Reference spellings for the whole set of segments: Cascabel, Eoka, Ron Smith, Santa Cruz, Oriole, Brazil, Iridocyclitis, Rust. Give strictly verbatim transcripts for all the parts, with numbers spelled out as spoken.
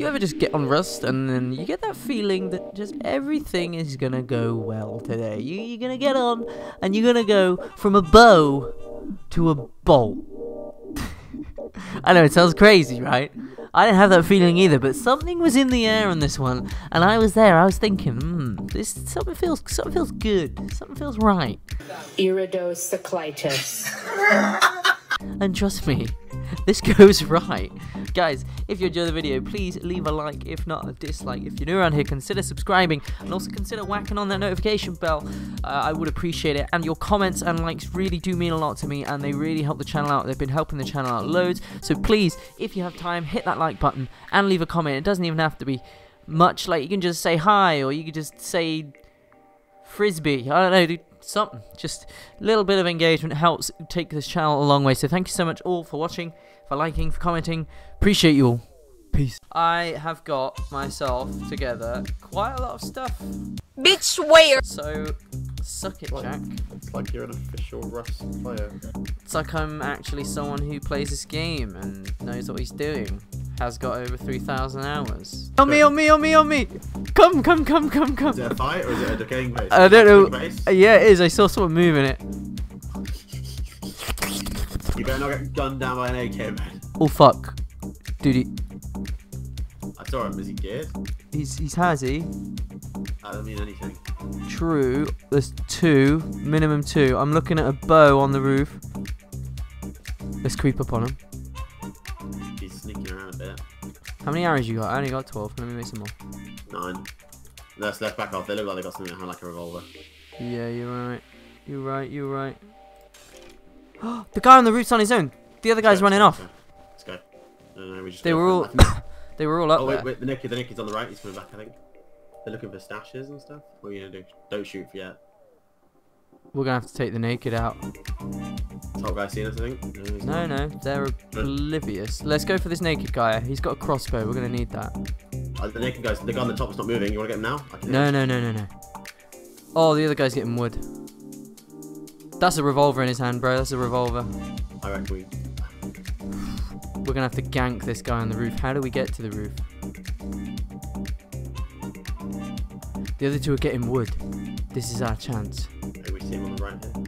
You ever just get on Rust and then you get that feeling that just everything is gonna go well today. You, you're gonna get on and you're gonna go from a bow to a bolt. I know, it sounds crazy, right? I didn't have that feeling either, but something was in the air on this one, and I was there. I was thinking, hmm, this something feels something feels good, something feels right. Iridocyclitis. And trust me, this goes right. Guys, if you enjoy the video, please leave a like, if not a dislike. If you're new around here, consider subscribing, and also consider whacking on that notification bell. Uh, I would appreciate it, and your comments and likes really do mean a lot to me, and they really help the channel out. They've been helping the channel out loads, so please, if you have time, hit that like button, and leave a comment. It doesn't even have to be much, like, you can just say hi, or you can just say frisbee, I don't know, dude. Something, just a little bit of engagement helps take this channel a long way. So thank you so much all for watching, for liking, for commenting. Appreciate you all. Peace. I have got myself together quite a lot of stuff. Bitch, where? So suck it, Jack. It's like you're an official Rust player. It's like I'm actually someone who plays this game and knows what he's doing. Has got over three thousand hours. On me, on me, on me, on me! Come, come, come, come, come! Is it a fight or is it a decaying base? I don't know. Yeah, it is. I saw someone moving it. You better not get gunned down by an A K, man. Oh, fuck. Dude, he... I saw him. Is he geared? He's, he's hazy. That doesn't mean anything. True. There's two. Minimum two. I'm looking at a bow on the roof. Let's creep up on him. How many arrows you got? I only got twelve. Let me make some more. Nine. That's left back off. They look like they got something like a revolver. Yeah, you're right. You're right. You're right. Oh, the guy on the roof's on his own. The other guy's go, running let's off. Go. Let's go. No, no, we just. They were all. They were all up. Oh wait, there. wait. The Nicky, the Nicky's on the right. He's coming back. I think. They're looking for stashes and stuff. What are you gonna do? Don't shoot yet. We're gonna have to take the naked out. Top guy seen us, I think. No, no, they're oblivious. Let's go for this naked guy. He's got a crossbow. We're gonna need that. Uh, the naked guy's the guy on the top is not moving. You wanna get him now? No, no, no, no, no. Oh, the other guy's getting wood. That's a revolver in his hand, bro. That's a revolver. I reckon we. We're gonna have to gank this guy on the roof. How do we get to the roof? The other two are getting wood. This is our chance. Hey, we see him on the right here.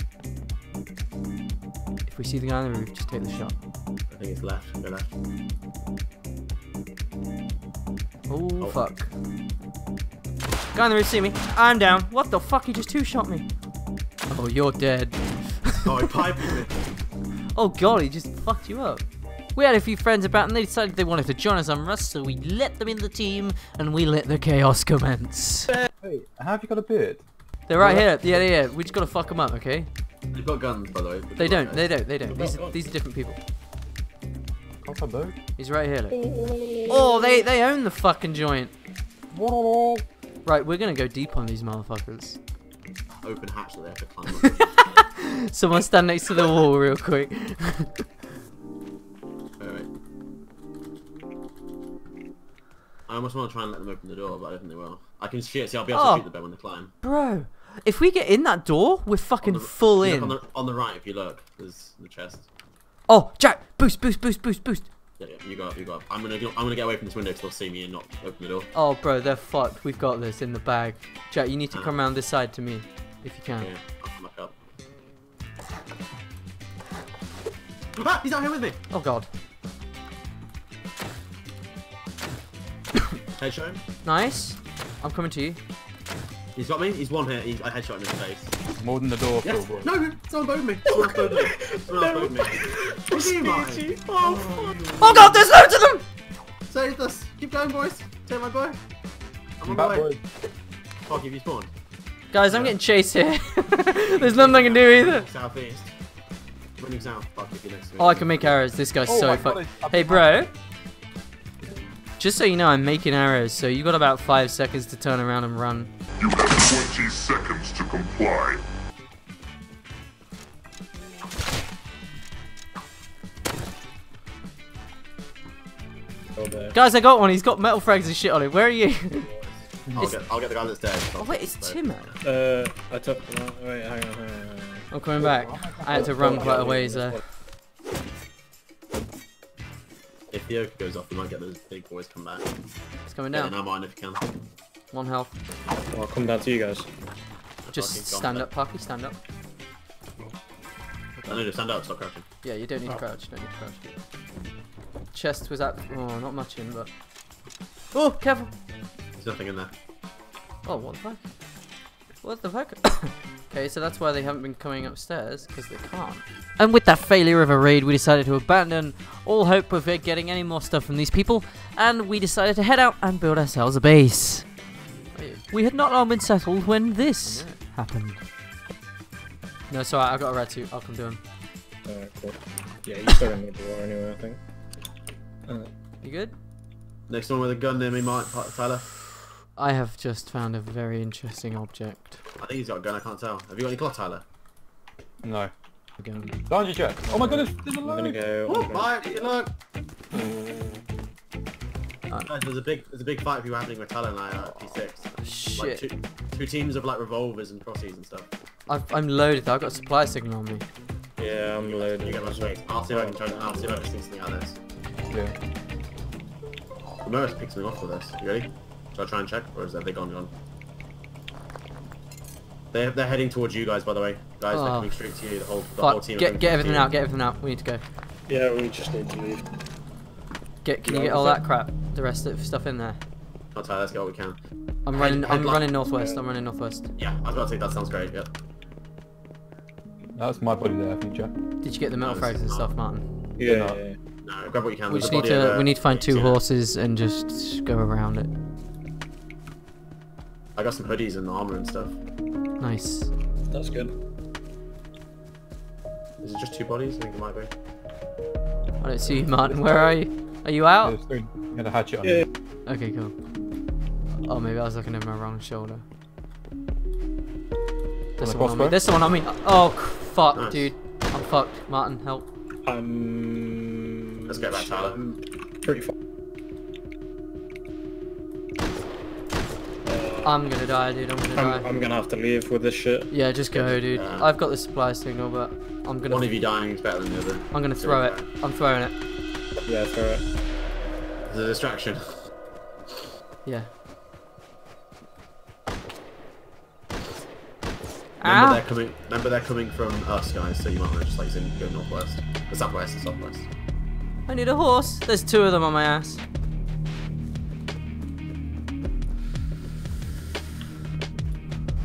If we see the guy on the roof, just take the shot. I think it's left. Go left. Oh, oh, fuck. Guy on the roof, see me. I'm down. What the fuck? He just two-shot me. Oh, you're dead. Oh, he piped me. Oh, God, he just fucked you up. We had a few friends about and they decided they wanted to join us on Rust, so we let them in the team and we let the chaos commence. Wait, how have you got a beard? They're right here. Yeah, yeah, yeah. We just gotta fuck them up, okay? They've got guns, by the way. They don't, they don't, they don't. These are, these are different people. He's right here, look. Oh, they, they own the fucking joint. Right, we're gonna go deep on these motherfuckers. Open hatch that they have to climb up. Someone stand next to the wall real quick. I almost want to try and let them open the door, but I don't think they will. I can shoot, see, I'll be able oh, to shoot the bed when they climb. Bro, if we get in that door, we're fucking the, full in. On the, on the right, if you look, there's the chest. Oh, Jack, boost, boost, boost, boost, boost. Yeah, yeah, you go up, you go up. I'm gonna, I'm gonna get away from this window so they'll see me and not open the door. Oh, bro, they're fucked. We've got this in the bag. Jack, you need to come around this side to me, if you can. Yeah, I'll come back up. Ah, he's out here with me. Oh, God. Headshot him. Nice. I'm coming to you. He's got me. He's one hit. He's, I headshot him in the face. More than the door. Yes. No, someone bowed me. Someone else bowed me. Someone else bowed me. What's he, Martin? Oh, fuck. Oh, God, there's loads of them! Save us. Keep going, boys. Take my boy. I'm on my way. Fuck, if you spawn. Guys, yeah. I'm getting chased here. There's nothing I can do either. Southeast. Running south. Fuck, if you're next to me. Oh, I can make arrows. This guy's oh, so fucked. Hey, bro. Just so you know, I'm making arrows, so you got about five seconds to turn around and run. You have twenty seconds to comply. Oh, guys, I got one. He's got metal frags and shit on him. Where are you? I'll, get, I'll get the guy that's dead. Oh wait, it's so. Timo. Uh, I took. Wait, hang on, hang on, hang on. I'm coming back. I had to run quite a ways there. If the oak goes off, we might get those big boys come back. It's coming down. Yeah, now mine if you can. One health. I'll come down to you guys. Just stand up, Parky, stand up. I need to stand up, stop crouching. Yeah, you don't need oh. to crouch, you don't need to crouch. Chest was at, oh, not much in, but... Oh, careful! There's nothing in there. Oh, what the fuck? What the fuck? Okay, so that's why they haven't been coming upstairs, because they can't. And with that failure of a raid, we decided to abandon all hope of getting any more stuff from these people, and we decided to head out and build ourselves a base. Wait. We had not long been settled when this yeah. happened. No, it's alright, I got a red suit, I'll come to him. Alright, cool. Yeah, you still gonna need the water anyway, I think. Uh, you good? Next one with a gun near me, Mike, Tyler. I have just found a very interesting object. I think he's got a gun, I can't tell. Have you got any cloth, Tyler? No. Behind you, Jack. Oh my goodness, there's a load! I'm gonna go. Oh, Mike, good luck! Right. Guys, there's a big there's a big fight for you happening with Tyler and I at P six. Oh, shit. Like two, two teams of like revolvers and crossies and stuff. I've, I'm loaded though, I've got a supply signal on me. Yeah, I'm loaded. You get my space. I'll see if I can try to, I'll see if I can sneak something out of this. Yeah. Ramirez picked something off with this. You ready? Shall I try and check? Or is that they gone gone? They're, they're heading towards you guys, by the way. Guys, oh. they're coming straight to you, the whole, the whole team. Get, get everything out, get everything out. We need to go. Yeah, we just need to leave. Get, can you, you get all that crap? The rest of the stuff in there? I'll tell you, let's get what we can. I'm head, running, head I'm, running northwest, yeah. I'm running northwest, I'm running northwest. Yeah, I was about to say that sounds great, yep. That's my body there, I think, Jack. Did you get the metal no, frags and stuff, Martin? Yeah, yeah, yeah, yeah. No, grab what you can. We There's just need to, over, we need to find two horses and just go around it. I got some hoodies and armor and stuff. Nice. That's good. Is it just two bodies? I think it might be. I don't see you, Martin. Where are you? Are you out? Yeah, you had a hatchet on yeah. you. Okay, cool. Oh, maybe I was looking at my wrong shoulder. There's someone on me. There's someone on me. Oh, fuck, nice. Dude. I'm fucked. Martin, help. Um, Let's get back, Tyler. Pretty fucked. I'm gonna die, dude. I'm gonna I'm, die. I'm gonna have to leave with this shit. Yeah, just go, dude. Yeah. I've got the supply signal, but I'm gonna. One of you dying is better than the other. I'm gonna throw it. I'm throwing it. Yeah, throw it. It's a distraction. Yeah. Remember ah. they're coming. Remember they're coming from us, guys. So you might want to just like zoom, go northwest, the southwest, the southwest. I need a horse. There's two of them on my ass.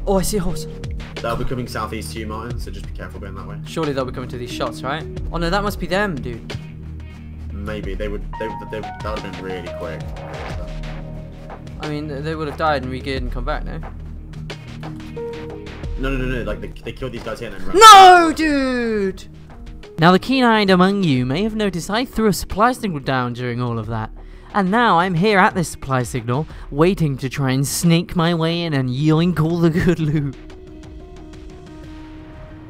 Oh, I see a horse. They'll be coming southeast to you, Martin. So just be careful going that way. Surely they'll be coming to these shots, right? Oh no, that must be them, dude. Maybe they would. They, they, they that would have been really quick. I mean, they would have died and regeared and come back, no? No, no, no, no, like, they, they killed these guys here and then ran. No, dude! Now, the keen-eyed among you may have noticed I threw a supply signal down during all of that. And now I'm here at this supply signal, waiting to try and sneak my way in and yoink all the good loot.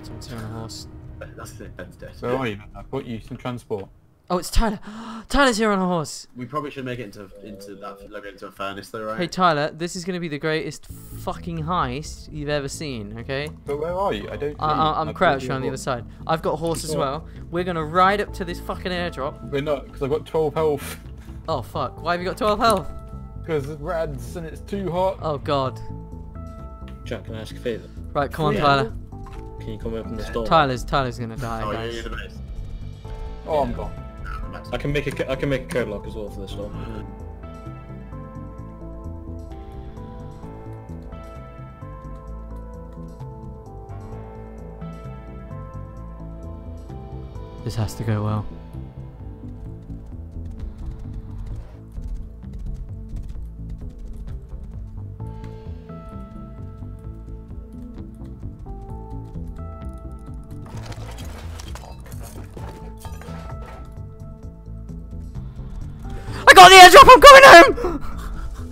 Someone's here on a horse. That's it, that's dead. Where are you? I've got you some transport. Oh, it's Tyler. Tyler's here on a horse. We probably should make it into into that like, into a furnace, though, right? Hey, Tyler, this is going to be the greatest fucking heist you've ever seen. Okay. But where are you? I don't. I, I'm crouched on the other side. I've got a horse as well. We're gonna ride up to this fucking airdrop. We're not, because I've got twelve health. Oh fuck! Why have you got twelve health? Because it's rads and it's too hot. Oh god. Jack, can I ask a favour? Right, come on, yeah. Tyler. Can you come open this door? Tyler's Tyler's gonna die. Oh, guys. You're the best. Oh, I'm gone. I can make a I can make a code lock as well for this one. This has to go well. I got the airdrop, I'm coming home!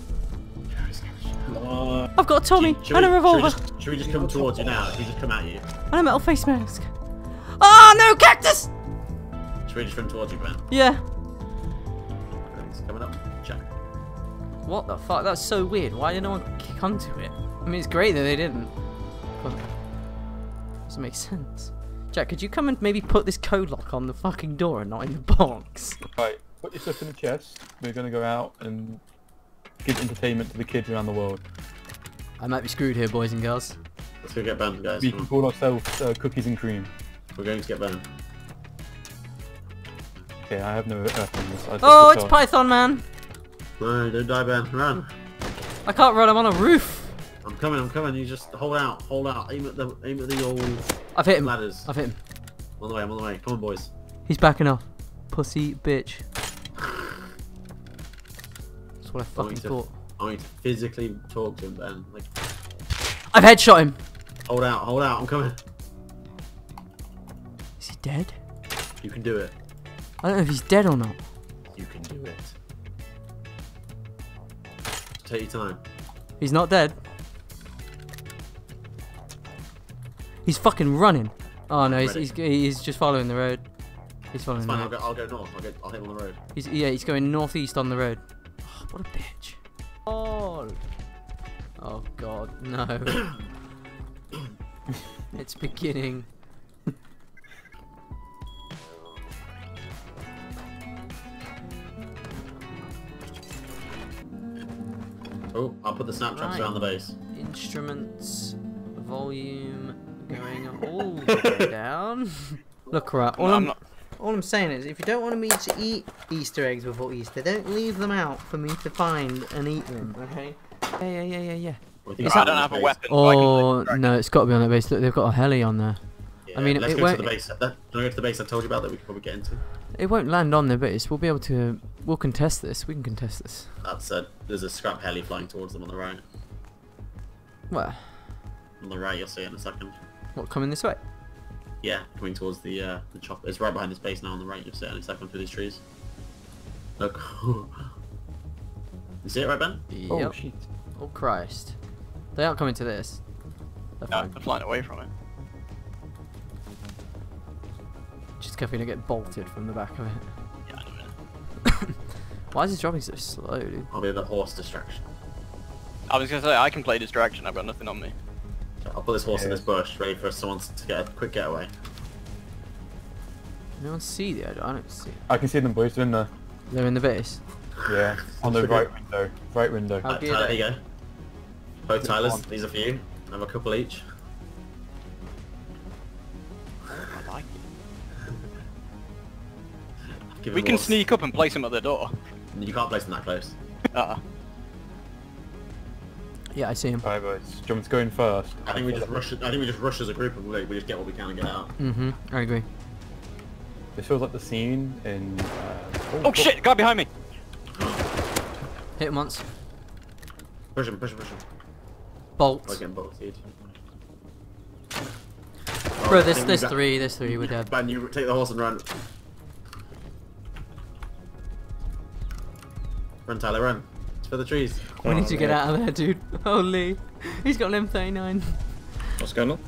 I've got a Tommy should, should and a revolver. Should we just, should we just come towards you now? Should we just come at you? And a metal face mask. Oh no, cactus! Should we just come towards you, Ben? Yeah. It's coming up. Check. What the fuck? That's so weird. Why did no one come to it? I mean, it's great that they didn't. But it doesn't make sense. Jack, could you come and maybe put this code lock on the fucking door and not in the box? Right. put your stuff in the chest. We're going to go out and give entertainment to the kids around the world. I might be screwed here, boys and girls. Let's go get banned, guys. We can call ourselves uh, Cookies and Cream. We're going to get banned. Okay, I have no earth on this. Oh, it's Python Man! No, don't die, Ben. Run. I can't run. I'm on a roof. I'm coming. I'm coming. You just hold out. Hold out. Aim at the. Aim at the old. I've hit him. Ladders. I've hit him. I'm on the way. I'm on the way. Come on, boys. He's backing off. Pussy bitch. That's what I fucking thought. I need to physically talk to him, Ben. Like... I've headshot him. Hold out. Hold out. I'm coming. Is he dead? You can do it. I don't know if he's dead or not. You can do it. Take your time. He's not dead. He's fucking running. Oh no, he's, he's he's just following the road. He's following. It's fine, the road. I'll go, I'll go north. I'll, go, I'll hit him on the road. He's, yeah, he's going northeast on the road. Oh, what a bitch! Oh, oh god, no! It's beginning. Oh, I'll put the snap traps right around the base. Instruments, volume, going all the way down. Look, right, all, no, I'm, I'm not... all I'm saying is, if you don't want me to eat Easter eggs before Easter, don't leave them out for me to find and eat them, okay? Yeah, yeah, yeah, yeah, yeah. Well, I don't have a weapon. Oh, no, it's got to be on that base. Look, they've got a heli on there. Yeah, I mean, let's it go won't... to the base. Can I go to the base I told you about that we could probably get into? It won't land on the base. We'll be able to... We'll contest this. We can contest this. That's a... There's a scrap heli flying towards them on the right. Where? On the right, you'll see it in a second. What, coming this way? Yeah, coming towards the uh, the chopper. It's right behind this base now on the right. You'll see it in a second through these trees. Look. You see it right, Ben? Yep. Oh, shit. Oh, Christ. They aren't coming to this. They're no, fine. They're flying away from it. Just going to get bolted from the back of it. Yeah, I know it. Why is it dropping so slow, dude? I'll be the horse distraction. I was going to say, I can play distraction, I've got nothing on me. I'll put this horse yeah. in this bush, ready for someone to get a quick getaway. No one see the I don't see it. I can see them, boys, they're in the... They're in the base? Yeah, on the right window. Right window. Right, Tyler, there you go. Both Tylers, these are for you. I have a couple each. We can horse. sneak up and place him at the door. You can't place him that close. uh-uh. Yeah, I see him. Alright, boys. Do you want me to go in first? I think we just rush. I think we just rush as a group and we just get what we can and get out. Mm-hmm. I agree. This feels like the scene in. Uh... Oh, oh shit! Guy behind me. Hit him once. Push him! Push him! Push him! Bolt. I can bolt. Oh, Bro, there's there's three. There's three. We're dead. Man, you take the horse and run. Run, Tyler, run. It's for the trees. We oh, need to man. get out of there, dude. Holy. He's got an M thirty-nine. What's going on?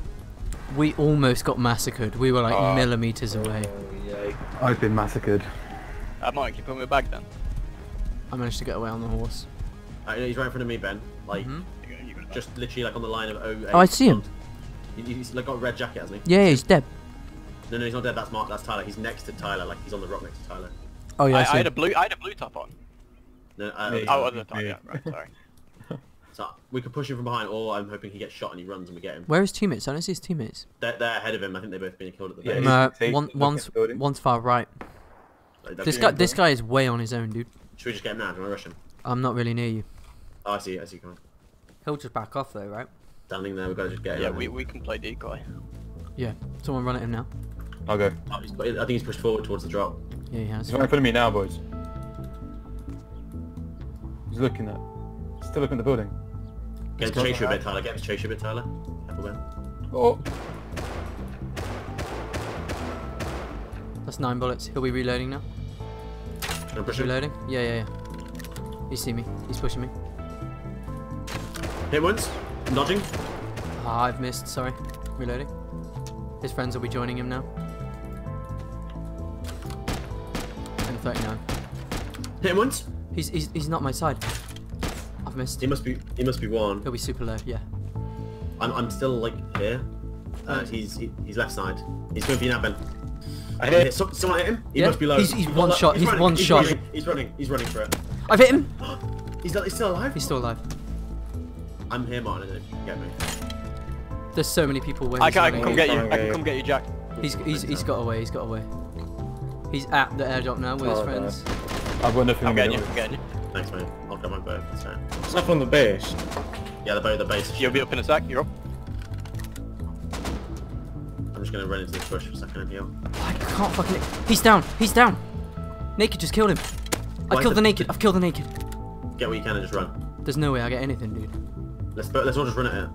We almost got massacred. We were like oh. millimeters away. Oh, I've been massacred. Uh, Mike, you put me back then. I managed to get away on the horse. Uh, you know, he's right in front of me, Ben. Like, mm -hmm. just literally like on the line of oh eight. Oh, I see him. He's like, got a red jacket, hasn't he? Yeah, he's dead. No, no, he's not dead. That's Mark. That's Tyler. He's next to Tyler. Like, he's on the rock next to Tyler. Oh, yeah. I, I, I, had, a blue, I had a blue top on. No, I, me, oh, other time, yeah, right, sorry. So we could push him from behind, or I'm hoping he gets shot and he runs and we get him. Where is teammates? I don't see his teammates. They're, they're ahead of him. I think they've both been killed at the base. Yeah, uh, one, one's, one's far right. Like, this guy, this guy is way on his own, dude. Should we just get him now? Do you want to rush him? I'm not really near you. Oh, I see. I see. Come on. He'll just back off, though, right? Standing there, we've got to just get him. Yeah, we, we can play decoy. Yeah. Someone run at him now. I'll go. Oh, I think he's pushed forward towards the drop. Yeah, he has. He's right in front of me now, boys. Looking at, still looking at the building. Get him to chase you a bit, Tyler. Get him to chase you a bit, Tyler. Oh! That's nine bullets. He'll be reloading now. Should I push him? Reloading? Yeah, yeah, yeah. He's seen me. He's pushing me. Hit once. Dodging. Ah, I've missed. Sorry. Reloading. His friends will be joining him now. And thirty-nine. Hit him once. He's, he's, he's not my side. I've missed. He must be he must be one. He'll be super low, yeah. I'm I'm still like here. Uh, he's he, he's left side. He's going for you now, Ben. I hit some, someone hit him. He yeah. must be low. He's, he's, he's one shot. He's, he's one he's shot. Running. He's running. He's running for it. I've hit him. he's, he's still alive. He's still alive. I'm here, Martin. If you can get me. There's so many people waiting. I can, I can come get you. I can come get you, Jack. He's he's he's got away. He's got away. He's at the airdrop now with oh, his friends. No. I've won nothing. I'm getting you. I'm getting you. Thanks, mate. I'll get my bird. It's so. Up on the base. Yeah, the boat, the base. You'll be up in a sec. You're up. I'm just gonna run into this bush for a second and heal. I can't fucking. He's down. He's down. Naked just killed him. Why I killed the, the naked. I've killed the naked. Get what you can and just run. There's no way I get anything, dude. Let's let's all just run at him.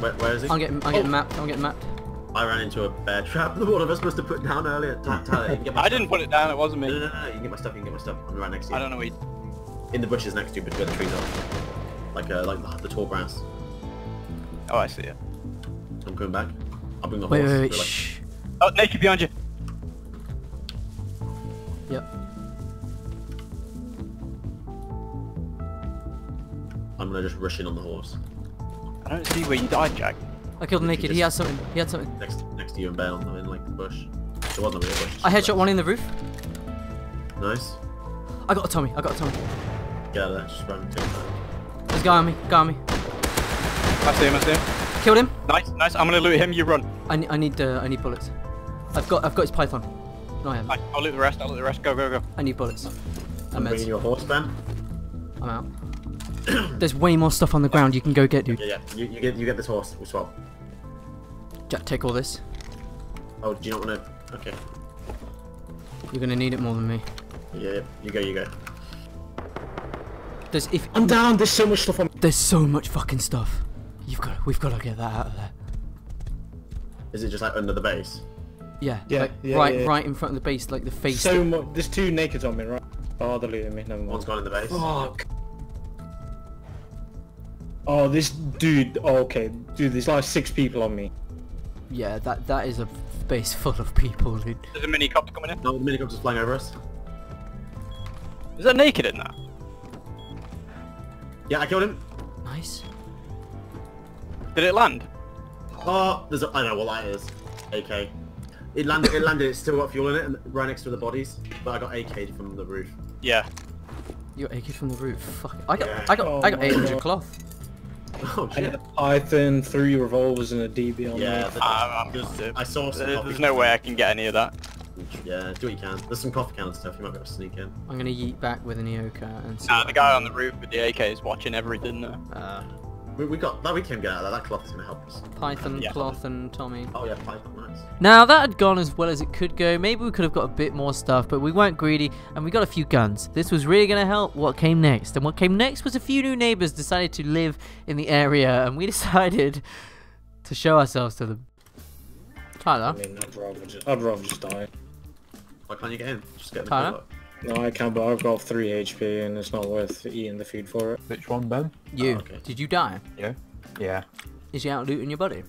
Where, where is he? I'm getting. I'm oh. getting mapped. I'm getting mapped. I ran into a bear trap that one of us must have put down earlier. Tyler, get my I stuff. didn't put it down. It wasn't me. No, no, no, no. You can get my stuff. You can get my stuff. I'm right next to you. I don't know where. You... In the bushes next to you, but where the trees are. Like uh, like the, the tall grass. Oh, I see it. I'm coming back. I'll bring the wait, horse. Wait, wait, wait, shh. Oh, naked behind you. Yep. I'm gonna just rush in on the horse. I don't see where you died, Jack. I killed the naked. He has something. He had something. Next, next to you and Bale in like the bush. It wasn't really a bush. I headshot one in the roof. Nice. I got a Tommy. I got a Tommy. Get out of there. Just run. There's a guy on me. Guy on me. I see him. I see him. Killed him. Nice, nice. I'm gonna loot him. You run. I need, I need, uh, I need bullets. I've got, I've got his python. No, I haven't. I'll loot the rest. I'll loot the rest. Go, go, go. I need bullets. I'm bringing your horse, Ben. I'm out. There's way more stuff on the ground you can go get, dude. Yeah, yeah. You, you get, you get this horse. We'll swap. Jack, take all this. Oh, do you not want to? Okay. You're gonna need it more than me. Yeah, yeah. You go, you go. There's if I'm down. There's so much stuff on. There's so much fucking stuff. You've got to, we've got to get that out of there. Is it just like under the base? Yeah, yeah, like yeah right, yeah. right in front of the base, like the face. So that... much. There's two nakeds on me, right? Oh, they're looting me. Never mind. One's gone in the base. Fuck. Oh, this dude. Oh, okay, dude. There's like six people on me. Yeah, that that is a base full of people, dude. There's a mini copter coming in. No, the mini copter's flying over us. Is that naked in that? Yeah, I killed him. Nice. Did it land? Oh, there's a, I know what that is. A K. It landed, it landed, it's still got fuel in it, and right next to the bodies. But I got A K'd from the roof. Yeah. You got A K'd from the roof? Fuck. I got, yeah. I got, oh I got eight hundred cloth. Oh shit. I had a Python, three revolvers and a D B on yeah, me. Yeah, just, I saw some There's, there's no way I can get any of that. Yeah, do what you can. There's some coffee can and stuff, you might be able to sneak in. I'm gonna yeet back with an E O K and see. Nah, the guy on the roof with the A K is watching everything there. Uh, We, we got that. We can get out of that. That cloth is going to help us. Python, yeah. cloth, and Tommy. Oh yeah, Python, nice. Now that had gone as well as it could go. Maybe we could have got a bit more stuff, but we weren't greedy, and we got a few guns. This was really going to help. What came next? And what came next was a few new neighbors decided to live in the area, and we decided to show ourselves to them. Tyler, I mean, I'd rather just, I'd rather just die. Why can't you get in? Just get in Tyler? The No, I can't, but I've got three H P and it's not worth eating the food for it. Which one, Ben? You. Oh, okay. Did you die? Yeah. Yeah. Is he out looting your buddy?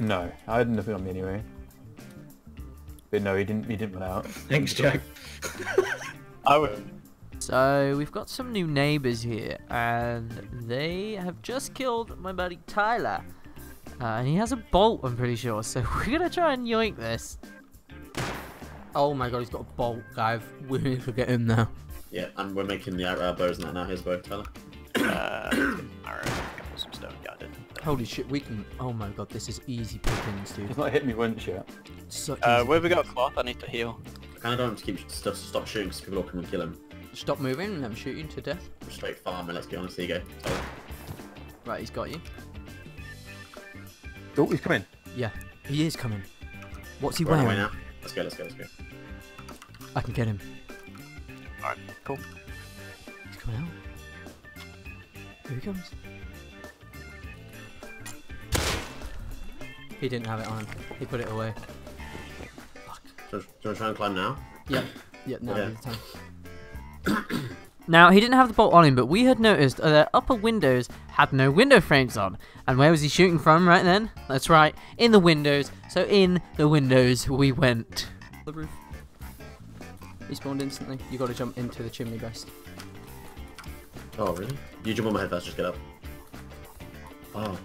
No, I had nothing on me anyway. But no, he didn't, he didn't run out. Thanks, Jack. I would. So, we've got some new neighbours here, and they have just killed my buddy Tyler. Uh, and he has a bolt, I'm pretty sure, so we're gonna try and yoink this. Oh my god, he's got a bolt, guys. We need to get in now. Yeah, and we're making the uh, bows and that now. Here's bow, Tyler. Uh, alright, some stone. Yeah, I did. Holy shit, we can. Oh my god, this is easy pickings, dude. It's not hit me once yet. Such uh, easy where have we got cloth? I need to heal. I kind of don't want to keep stuff. Stop shooting because people all come and kill him. Stop moving and let him shoot you to death. Straight farming. Let's be honest. There you go. Tyler. Right, he's got you. Oh, he's coming. Yeah, he is coming. What's he wearing? Right now. Let's go, let's go, let's go. I can get him. Alright, cool. He's coming out. Here he comes. He didn't have it on him. He put it away. Fuck. Do you want to try and climb now? Yep. Yep, now is the time. Now, he didn't have the bolt on him, but we had noticed that their upper windows had no window frames on. And where was he shooting from right then? That's right, in the windows. So in the windows we went. The roof. He spawned instantly. You got to jump into the chimney base. Oh, really? You jump on my head first, just get up. Oh.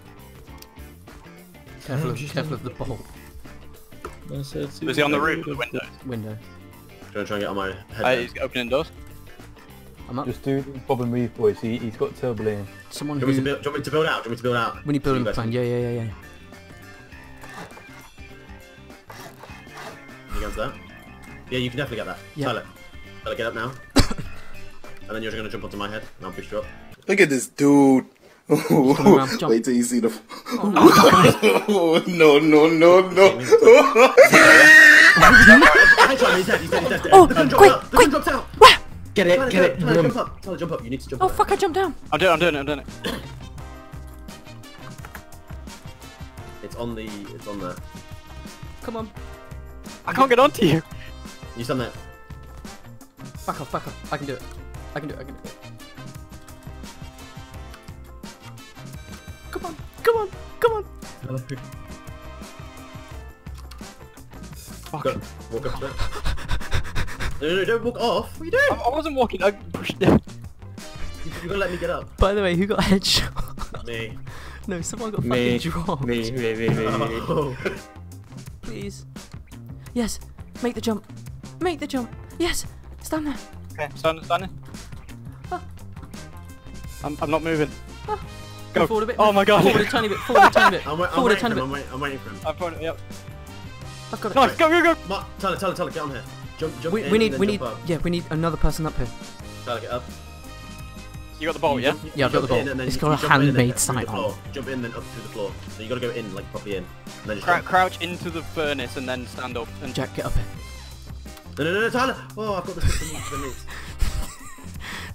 Careful, of, careful of the bolt. Was he on the roof or the window? Window. I'm going to try and get on my head. Uh, he's opening doors. I'm up. Just do bob and weave, boys. He, he's got turbo in. Someone do you who... Want me to build, do you want me to build out? Do you want me to build out? When you build the plan, yeah, yeah, yeah, yeah. You guys there? Yeah, you can definitely get that. Yeah. Tyler. Tyler, get up now. And then you're going to jump onto my head, and I'll push you up. Look at this dude. Around, wait till you see the... Oh, no, no, no, no. Oh, quick, quick. Out. Get it, Tyler, get it. Tyler, jump up. Tyler, jump up. You need to jump oh, up. Oh, fuck, I jumped down. I'm doing it, I'm doing it, I'm doing it. It's on the... It's on there. Come on. I can't get onto you. You stand there. Back off, back off. I can do it. I can do it, I can do it. Come on, come on, come on! Fuck. Go, walk up to it. No, no, no, don't walk off. What are you doing? I, I wasn't walking, I pushed down. You, you gotta let me get up. By the way, who got headshot? Me. No, someone got me. Fucking dropped. Me, me, me, me. Oh. Please. Yes, make the jump. Make the jump. Yes, stand there. Okay, stand, stand there. Ah. I'm, I'm not moving. Ah. Go. Forward a bit. Oh my god. Forward a tiny bit. Forward a tiny bit. I'm, wait, forward I'm, a tiny bit. I'm, wait, I'm waiting for him. I'm waiting for him. Yep. I've got it. Nice. Go, go, go. Ma Tyler, Tyler, Tyler, get on here. Jump, jump. We, in we need, we need. Up. Yeah, we need another person up here. Tyler, get up. You got the ball, yeah? Yeah, I've got the ball. It's got a handmade sight on. Jump in, then up through the floor. So you got to go in, like properly in. And then just Cr crouch into the furnace and then stand up. And Jack, get up here. No, no, no, no, Tyler. Oh, I've got the system for me.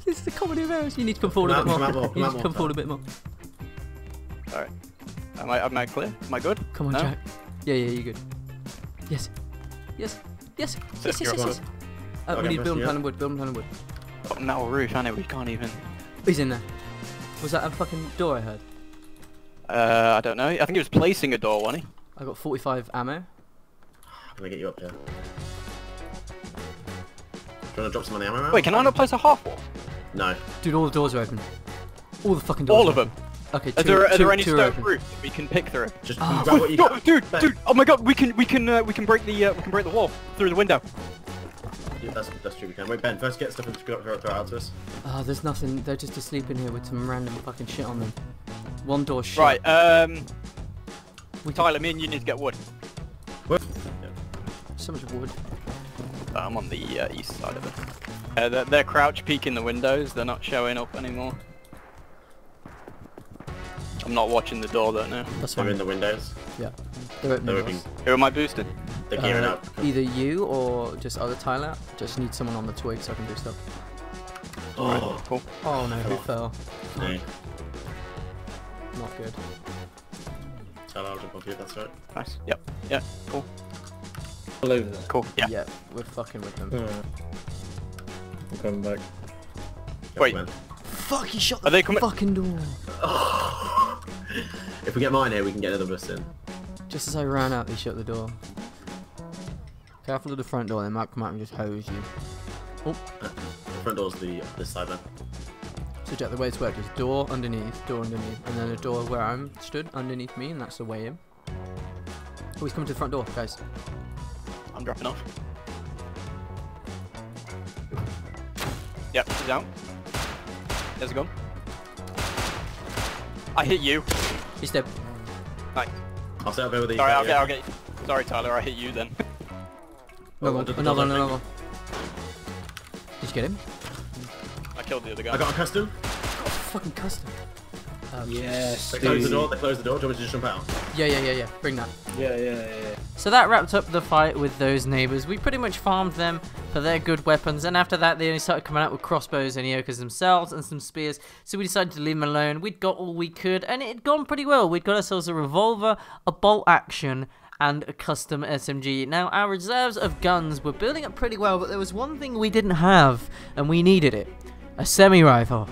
This is the comedy of errors. You need to come forward a bit more. You need to come forward a bit more. Alright. Am I, am I clear? Am I good? Come on, no? Jack. Yeah, yeah, you're good. Yes. Yes. Yes. Yes, yes, yes, yes. Uh, okay, we need building plan and wood, building plan and wood. Oh, metal roof, I know, we can't even... He's in there. Was that a fucking door I heard? Uh, I don't know. I think he was placing a door, wasn't he? I got forty-five ammo. I'm gonna get you up there. Do you wanna drop some of the ammo out? Wait, can I not place a half wall? No. Dude, all the doors are open. All the fucking doors All of them. Open. Okay, two, are there, two, are there any stone roofs that we can pick through? Just oh, grab what you got. Dude, dude! Oh my god, we can, we can, uh, we can break the, uh, we can break the wall through the window. Yeah, that's, that's true. We can. Wait, Ben, first get stuff and throw it out to us. Ah, oh, there's nothing. They're just asleep in here with some random fucking shit on them. One door shut. Right. Um. We Tyler, me and you need to get wood. Wood. Yeah. So much wood. I'm on the uh, east side of it. Uh, they're, they're crouch peeking the windows. They're not showing up anymore. I'm not watching the door though now. That's fine. They're in the windows. Yeah. They're opening doors. Who am I boosting? They're gearing uh, up. Either you or just other Tyler. Just need someone on the twig so I can do stuff. Oh, right, cool. Oh no, who fell? No. Not good. Tyler, I'll jump off you, that's right. Nice. Yep. Yeah, cool. All over there. Cool. Yeah. Yeah, we're fucking with them. Alright. I'm coming back. Wait. Wait. Fuck, he shot the Are they fucking door. Oh. If we get mine here, we can get another bus in. Just as I ran out, they shut the door. Careful of the front door, they might come out and just hose you. Oh. The front door's the this side then. So Jack, the way it's worked is door underneath, door underneath, and then a door where I'm stood underneath me, and that's the way in. Oh, he's coming to the front door, guys. I'm dropping off. Yep, he's out. There's a gun. I hit you. He's dead. Nice. I'll stay up over these. Sorry, I'll get, I'll get you. Sorry, Tyler, I hit you then. Another one, another one, another one. Did you get him? I killed the other guy. I got a custom. I got a fucking custom. Um, yes. They closed the door, they closed the door. Do you want me to jump out? Yeah, yeah, yeah, yeah. Bring that. Yeah, yeah, yeah, yeah. So that wrapped up the fight with those neighbours. We pretty much farmed them for their good weapons, and after that they only started coming out with crossbows and Yokas themselves and some spears, so we decided to leave them alone. We'd got all we could, and it had gone pretty well. We'd got ourselves a revolver, a bolt action, and a custom S M G. Now, our reserves of guns were building up pretty well, but there was one thing we didn't have, and we needed it. A semi-rifle.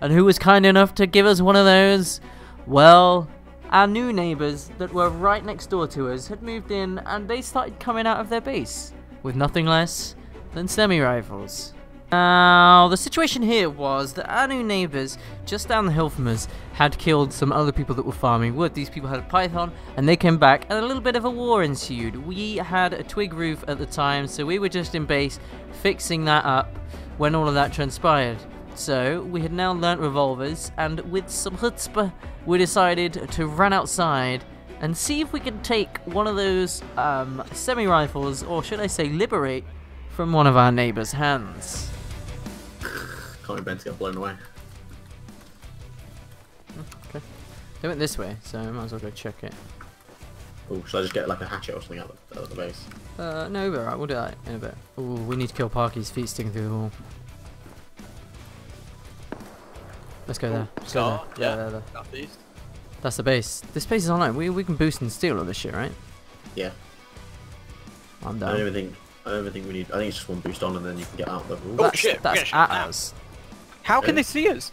And who was kind enough to give us one of those? Well... Our new neighbours that were right next door to us had moved in, and they started coming out of their base with nothing less than semi-rifles. Now, the situation here was that our new neighbours just down the hill from us had killed some other people that were farming wood. These people had a python, and they came back, and a little bit of a war ensued. We had a twig roof at the time, so we were just in base fixing that up when all of that transpired. So, we had now learnt revolvers, and with some chutzpah, we decided to run outside and see if we could take one of those um, semi-rifles, or should I say liberate, from one of our neighbours' hands. Can't be bent to get blown away. Okay. They went this way, so I might as well go check it. Oh, should I just get like a hatchet or something out of the, out of the base? Uh, no, we're alright, we'll do that in a bit. Oh, we need to kill Parky's feet sticking through the wall. Let's go there. Let's go there. Yeah, there, there, there. That's the base. This base is online. We we can boost and steal all this shit, right? Yeah. I'm done. I don't even think I don't even think we need. I think it's just one boost on and then you can get out. The oh that's, shit! That's at us. How yeah. can they see us?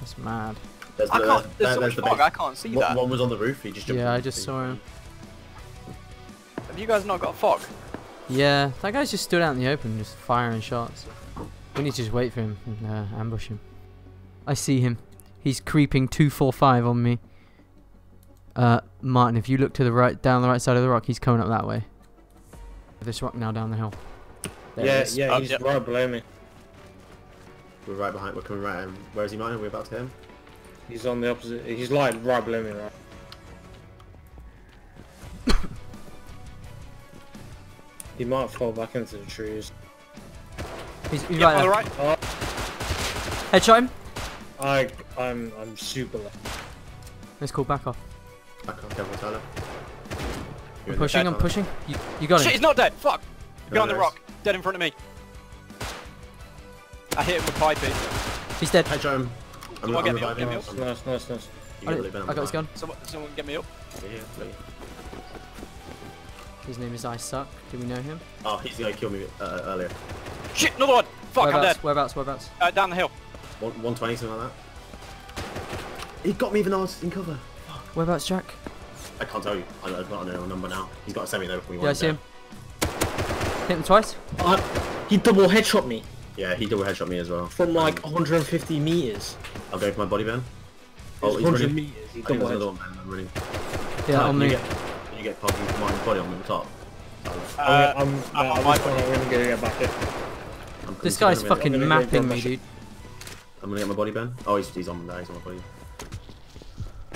That's mad. There's I the, can't. There's, there, so there's so much the bug, I can't see one, that. One was on the roof. He just jumped. Yeah, I just saw him. Have you guys not got fog? Yeah, that guy's just stood out in the open, just firing shots. We need to just wait for him and uh, ambush him. I see him. He's creeping two four five on me. Uh, Martin, if you look to the right, down the right side of the rock, he's coming up that way. This rock now down the hill. There yeah, yeah, oh, he's yeah. right below me. We're right behind. We're coming right. Um, where is he, Martin? We're about to hit him. He's on the opposite. He's like right below me, right. He might fall back into the trees. He's, he's yeah, right on the right. Oh. Headshot him. I, I'm, I'm super low. Let's call back off. Back off, Kevin Tyler. I'm pushing, I'm pushing. You, you got him. Shit, he's not dead. Fuck. Get on the rock. Dead in front of me. I hit him with pipey. He's dead. I shot him. I'm not getting him. Nice, nice, nice. I got his gun. Someone, someone get me up. His name is Isaac. Do we know him? Oh, he's the guy who killed me uh, earlier. Shit, another one. Fuck, I'm dead. Whereabouts? Whereabouts? Uh, down the hill. one twenty, something like that. He got me even though I was in cover. Whereabouts, Jack? I can't tell you. I don't, I don't know a number now. He's got a semi though. We yeah, I see him. Hit him twice. Uh, he double headshot me. Yeah, he double headshot me as well. From like um, one hundred fifty meters. I'll go for my body burn. Oh, he's one hundred running. Meters. He double another one, man. I'm running. Yeah, on me. Can you get popping my body on the top? Uh, I'm. Uh, I'm, uh, I'm, I'm gonna go get back in. This guy's fucking mapping me, dude. I'm gonna get my body burn. Oh, he's, he's on there, he's on my body.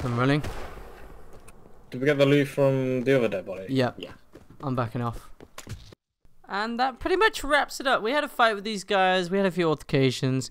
I'm running. Did we get the loot from the other dead body? Yeah. Yeah. I'm backing off. And that pretty much wraps it up. We had a fight with these guys, we had a few altercations.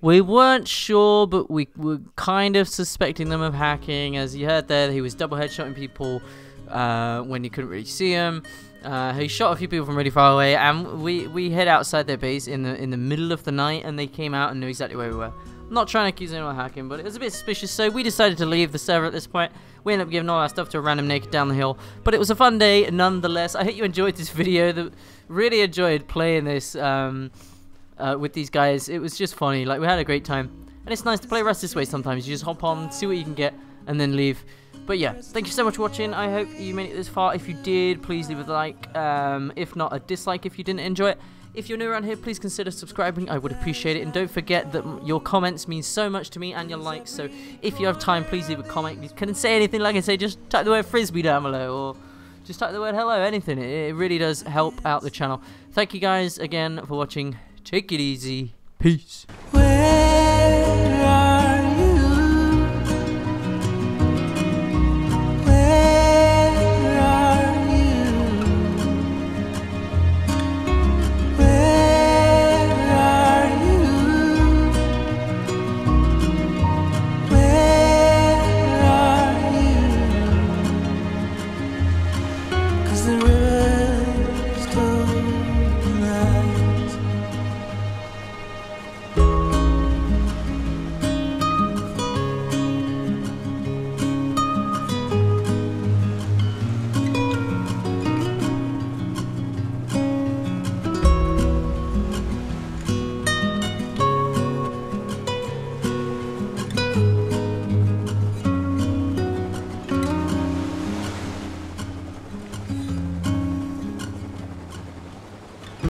We weren't sure, but we were kind of suspecting them of hacking. As you heard there, he was double headshotting people uh, when you couldn't really see him. Uh, he shot a few people from really far away, and we we hid outside their base in the in the middle of the night, and they came out and knew exactly where we were. I'm not trying to accuse anyone of hacking, but it was a bit suspicious, so we decided to leave the server at this point. We ended up giving all our stuff to a random naked down the hill, but it was a fun day nonetheless. I hope you enjoyed this video. The, really enjoyed playing this um, uh, with these guys. It was just funny. Like, we had a great time, and it's nice to play Rust this way sometimes. You just hop on, see what you can get, and then leave. But yeah, thank you so much for watching. I hope you made it this far. If you did, please leave a like. Um, if not, a dislike if you didn't enjoy it. If you're new around here, please consider subscribing. I would appreciate it. And don't forget that your comments mean so much to me, and your likes. So if you have time, please leave a comment. You can say anything. Like I say, just type the word frisbee down below, or just type the word hello, anything. It really does help out the channel. Thank you guys again for watching. Take it easy. Peace.